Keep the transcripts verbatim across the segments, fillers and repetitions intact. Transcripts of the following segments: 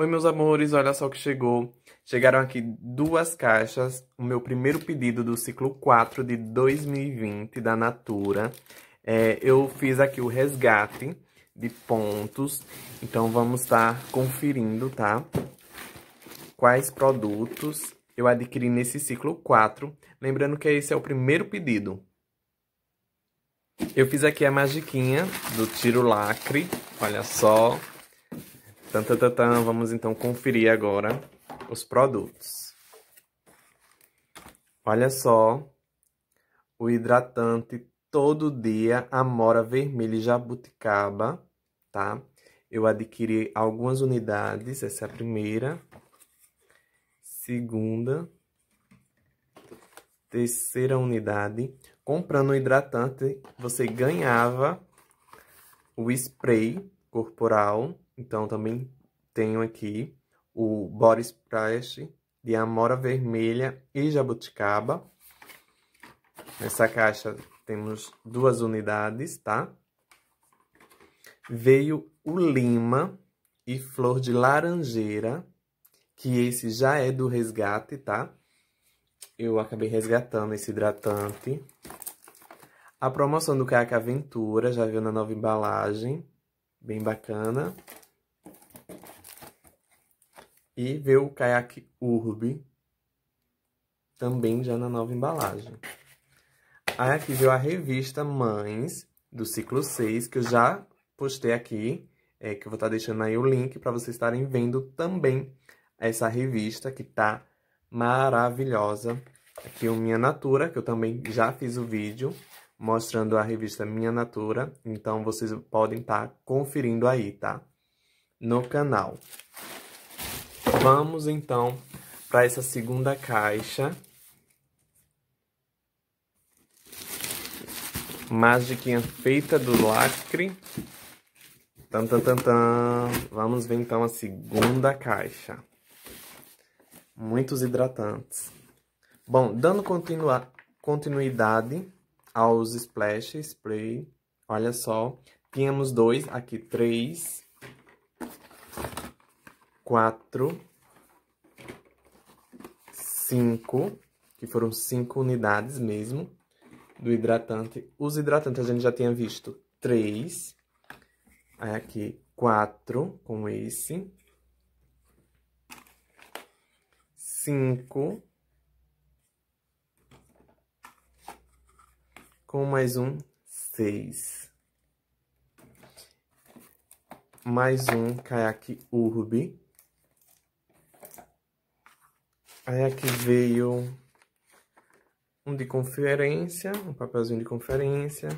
Oi, meus amores, olha só o que chegou. Chegaram aqui duas caixas, o meu primeiro pedido do ciclo quatro de dois mil e vinte da Natura. É, eu fiz aqui o resgate de pontos, então vamos estar conferindo, tá? Quais produtos eu adquiri nesse ciclo quatro, lembrando que esse é o primeiro pedido. Eu fiz aqui a magiquinha do tiro lacre, olha só. Tantantantan, vamos então conferir agora os produtos. Olha só, o hidratante todo dia, Amora Vermelha e Jabuticaba, tá? Eu adquiri algumas unidades, essa é a primeira, segunda, terceira unidade. Comprando o hidratante, você ganhava o spray corporal. Então, também tenho aqui o Body Splash de Amora Vermelha e Jabuticaba. Nessa caixa temos duas unidades, tá? Veio o Lima e Flor de Laranjeira, que esse já é do resgate, tá? Eu acabei resgatando esse hidratante. A promoção do Caca Aventura, já veio na nova embalagem, bem bacana. E veio o Kaiak Urbe, também já na nova embalagem. Aí aqui veio a revista Mães, do ciclo seis, que eu já postei aqui, é, que eu vou estar deixando aí o link para vocês estarem vendo também essa revista, que tá maravilhosa. Aqui o Minha Natura, que eu também já fiz o vídeo mostrando a revista Minha Natura, então vocês podem estar conferindo aí, tá? No canal. Vamos, então, para essa segunda caixa. Magiquinha feita do lacre. Tan, tan, tan, tan. Vamos ver, então, a segunda caixa. Muitos hidratantes. Bom, dando continua continuidade aos splash, spray. Olha só. Tínhamos dois, aqui três. Quatro. Cinco, que foram cinco unidades mesmo, do hidratante. Os hidratantes a gente já tinha visto três. Aí aqui, quatro, com esse. Cinco. Com mais um, seis. Mais um, Kaiak Urbe. Aí aqui veio um de conferência, um papelzinho de conferência.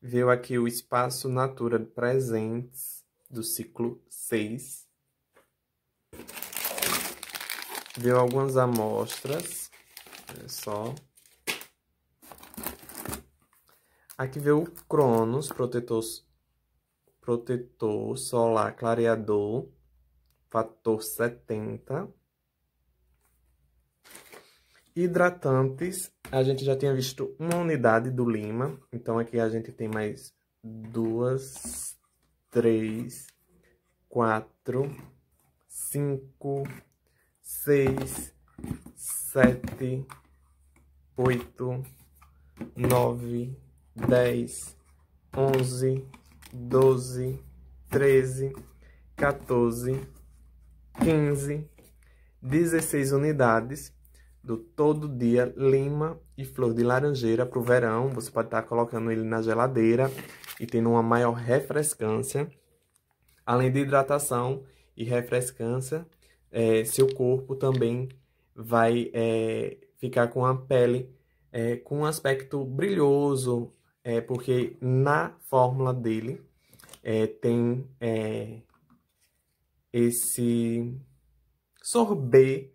Veio aqui o espaço Natura de presentes do ciclo seis. Veio algumas amostras, olha só. Aqui veio o Cronos, protetor, protetor solar clareador, fator setenta. Hidratantes, a gente já tinha visto uma unidade do Lima, então aqui a gente tem mais duas, três, quatro, cinco, seis, sete, oito, nove, dez, onze, doze, treze, quatorze, quinze, dezesseis unidades do Todo Dia Lima e Flor de Laranjeira para o verão. Você pode estar colocando ele na geladeira e tendo uma maior refrescância. Além de hidratação e refrescância, é, seu corpo também vai é, ficar com a pele é, com um aspecto brilhoso, é, porque na fórmula dele é, tem é, esse sorbê,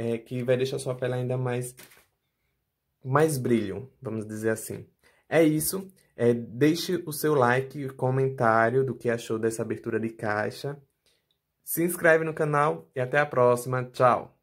É, que vai deixar sua pele ainda mais, mais brilho, vamos dizer assim. É isso. É, deixe o seu like e comentário do que achou dessa abertura de caixa. Se inscreve no canal e até a próxima. Tchau!